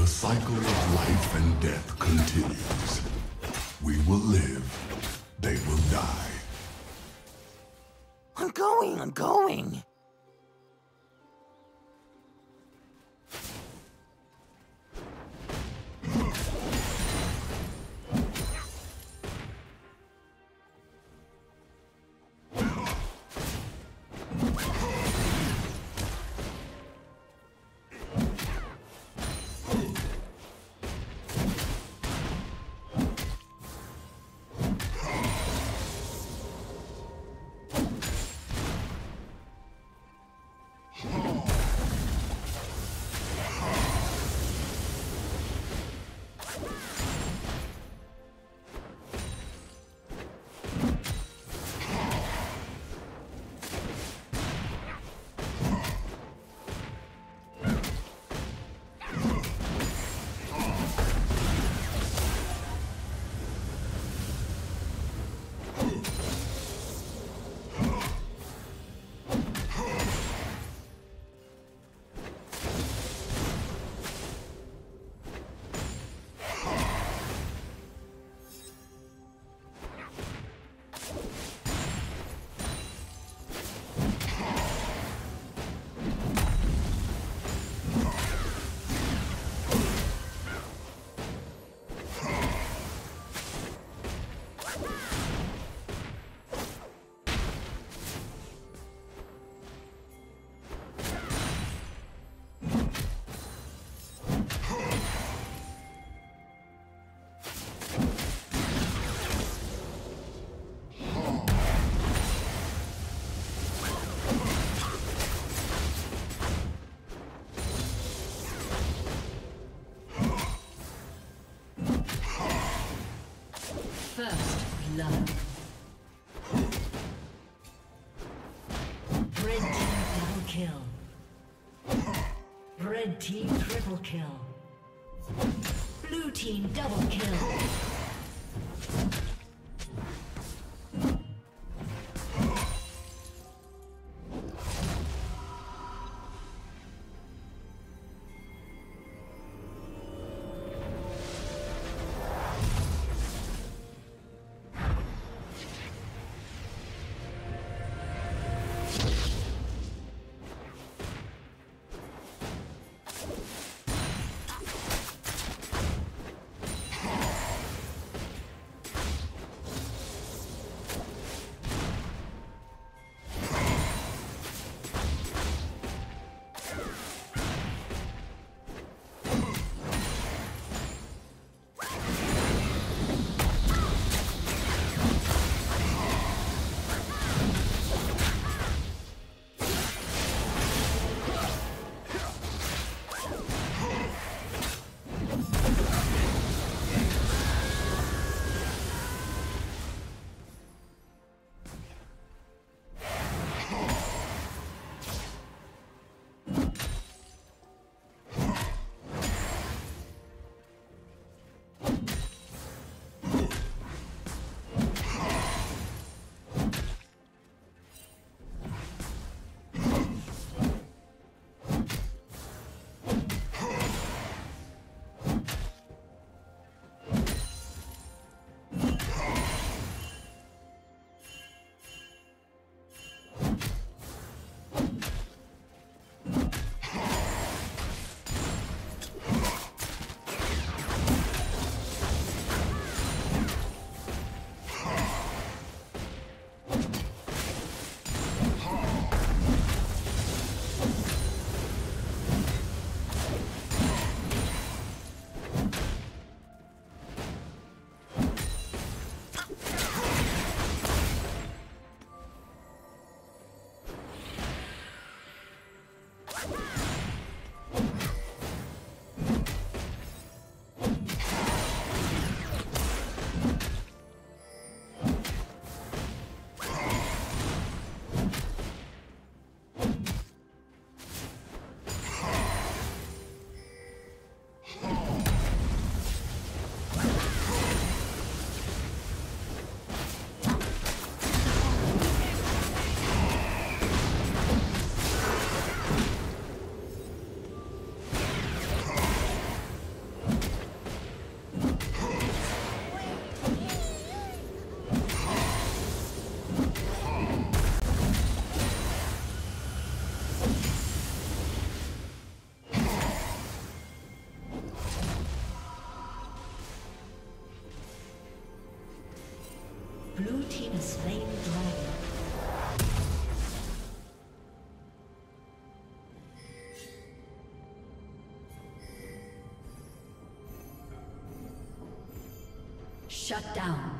The cycle of life and death continues. We will live, they will die. I'm going! First love. Red team double kill. Red team triple kill. Blue team double kill. team has slain the dragon. Shut down.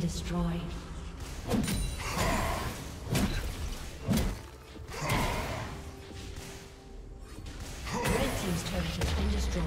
Destroyed. Red team's turret has been destroyed.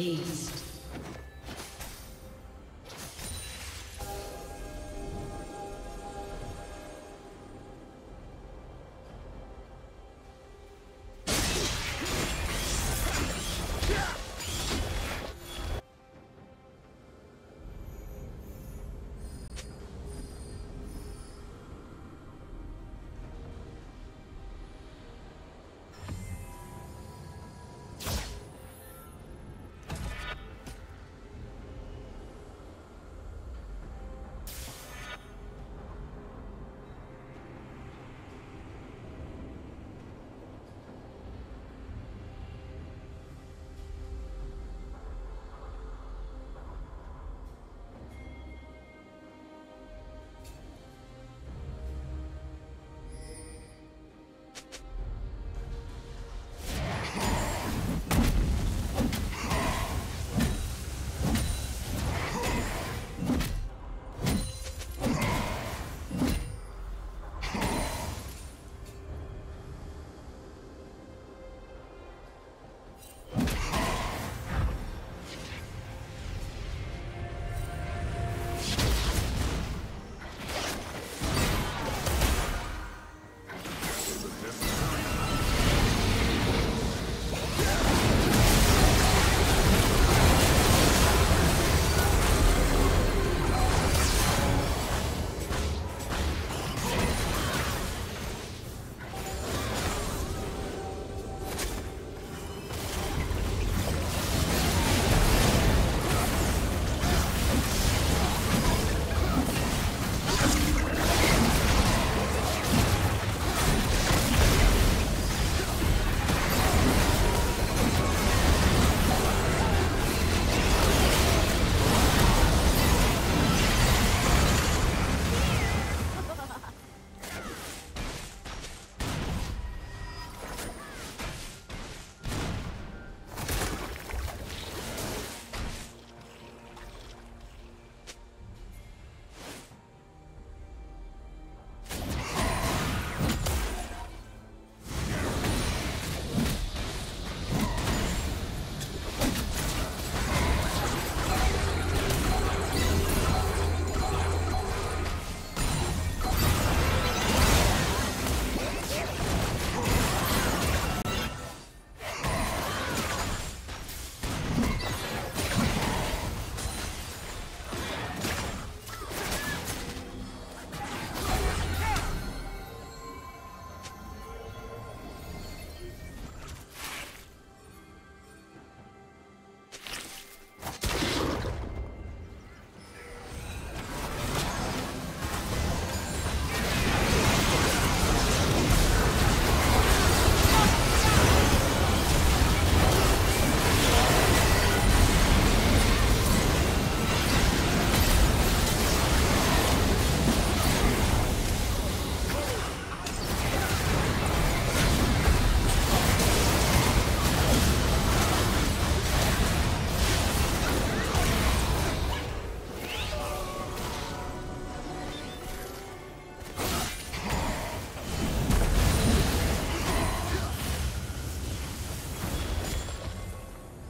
Haste.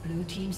Blue team's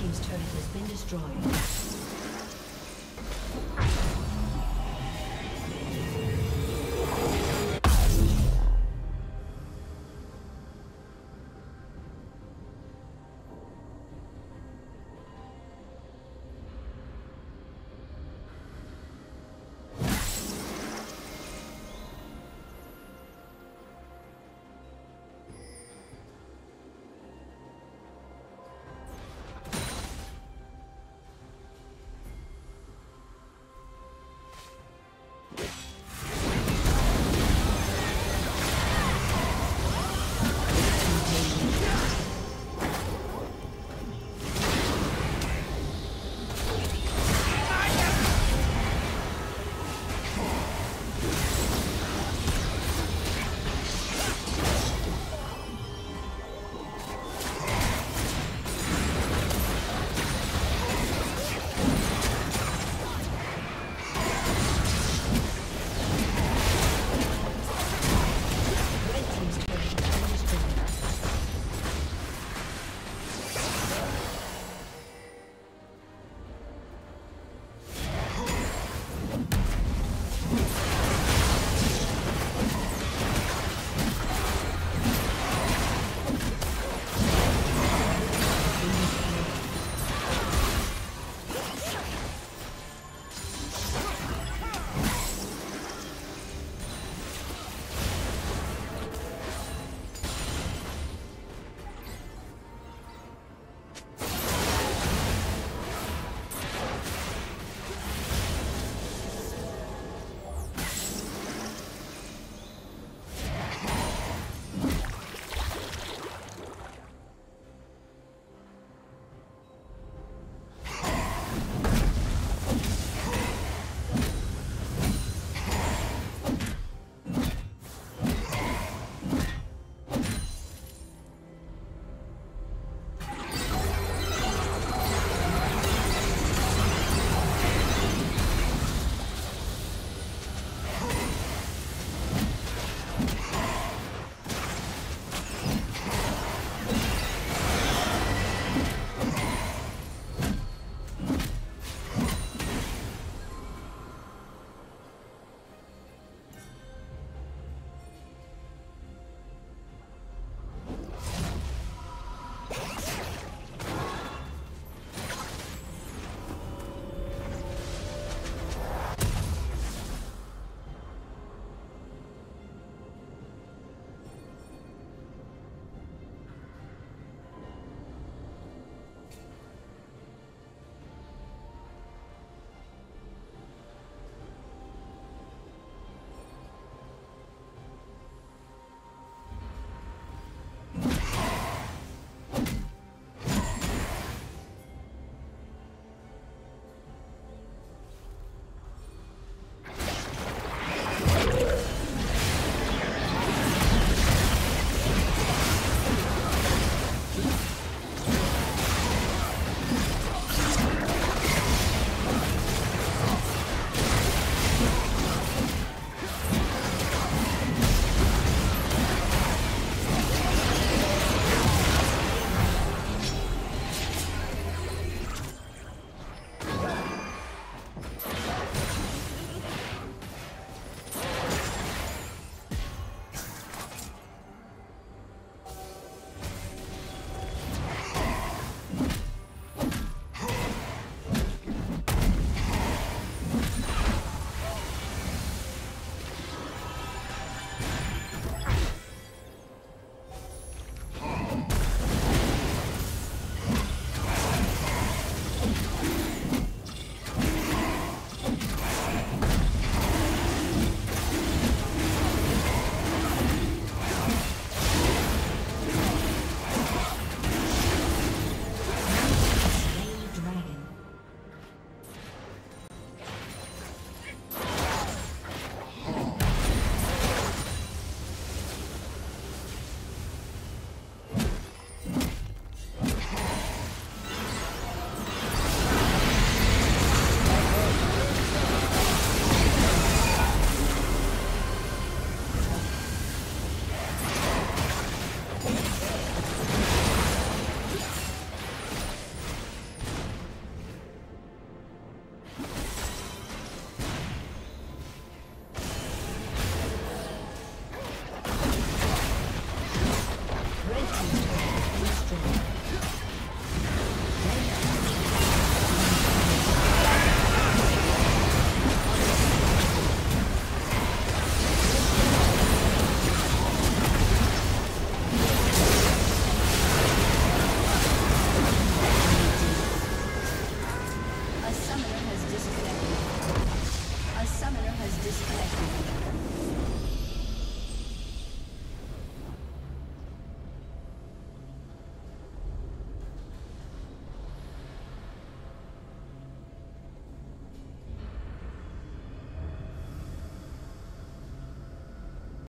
team's turret has been destroyed.